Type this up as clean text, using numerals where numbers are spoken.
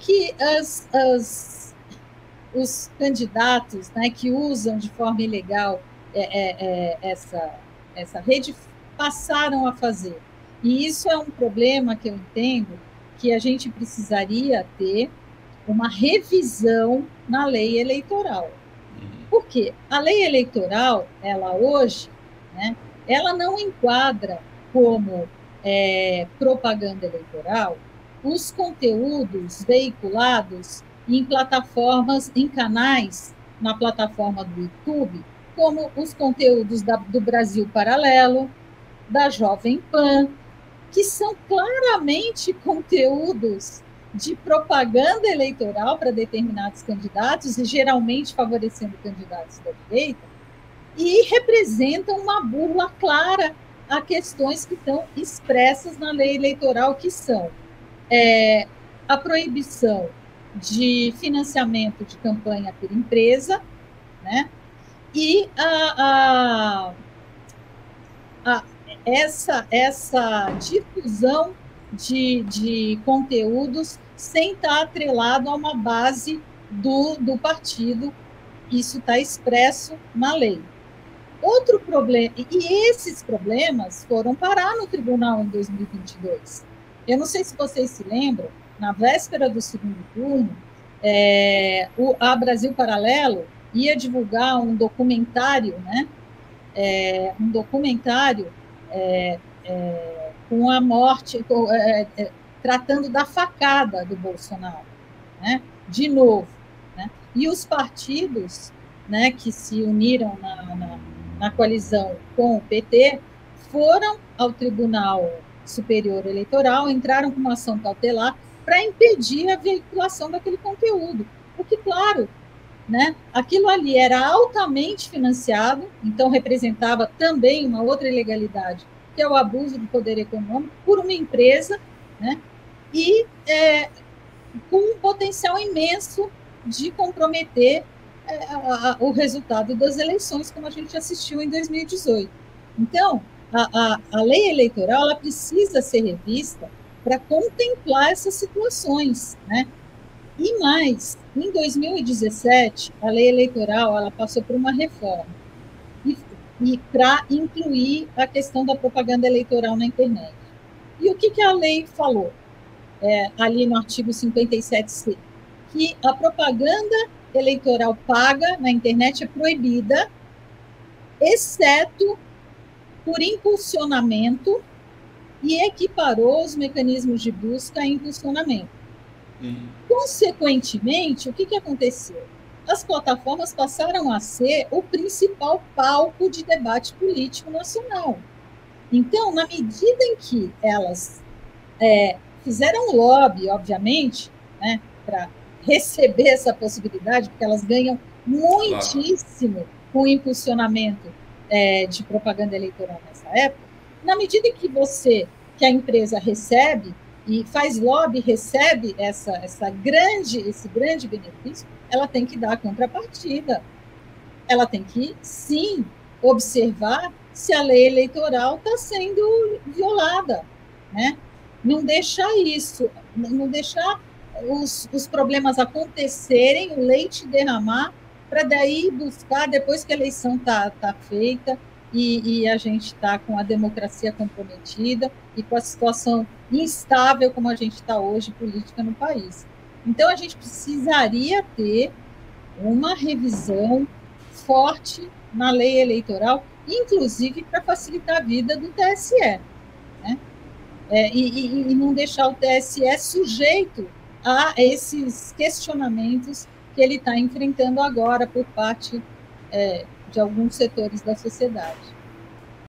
que os candidatos, né, que usam de forma ilegal essa rede passaram a fazer. E isso é um problema que eu entendo que a gente precisaria ter uma revisão na lei eleitoral. Por quê? A lei eleitoral, ela hoje, né, ela não enquadra como propaganda eleitoral os conteúdos veiculados em plataformas, em canais, na plataforma do YouTube, como os conteúdos do Brasil Paralelo, da Jovem Pan, que são claramente conteúdos de propaganda eleitoral para determinados candidatos, e geralmente favorecendo candidatos da direita, e representam uma burla clara a questões que estão expressas na lei eleitoral, que são a proibição de financiamento de campanha por empresa, né? E essa difusão de conteúdos sem estar atrelado a uma base do partido. Isso está expresso na lei. Outro problema, e esses problemas foram parar no tribunal em 2022. Eu não sei se vocês se lembram, na véspera do segundo turno, a Brasil Paralelo ia divulgar um documentário, né? Um documentário com a morte, tratando da facada do Bolsonaro, né? De novo. Né? E os partidos, né, que se uniram na coalizão com o PT foram ao Tribunal Superior Eleitoral, entraram com uma ação cautelar para impedir a veiculação daquele conteúdo. Porque, claro, né, aquilo ali era altamente financiado, então representava também uma outra ilegalidade, que é o abuso do poder econômico por uma empresa, né, e com um potencial imenso de comprometer o resultado das eleições, como a gente assistiu em 2018. Então, a lei eleitoral ela precisa ser revista para contemplar essas situações, né? E mais, em 2017, a lei eleitoral ela passou por uma reforma e para incluir a questão da propaganda eleitoral na internet. E o que a lei falou? Ali no artigo 57C, que a propaganda eleitoral paga na internet é proibida, exceto por impulsionamento, e equiparou os mecanismos de busca a impulsionamento. Consequentemente, o que aconteceu? As plataformas passaram a ser o principal palco de debate político nacional. Então, na medida em que elas fizeram lobby, obviamente, né, para receber essa possibilidade, porque elas ganham muitíssimo com o impulsionamento de propaganda eleitoral nessa época, na medida em que a empresa recebe e faz lobby, recebe esse grande benefício, ela tem que dar a contrapartida. Ela tem que, sim, observar se a lei eleitoral está sendo violada, né? Não deixar isso, não deixar os problemas acontecerem, o leite derramar, para daí buscar, depois que a eleição está feita, e a gente está com a democracia comprometida e com a situação instável como a gente está hoje, política no país. Então, a gente precisaria ter uma revisão forte na lei eleitoral, inclusive para facilitar a vida do TSE, né? E não deixar o TSE sujeito a esses questionamentos que ele está enfrentando agora por parte de alguns setores da sociedade.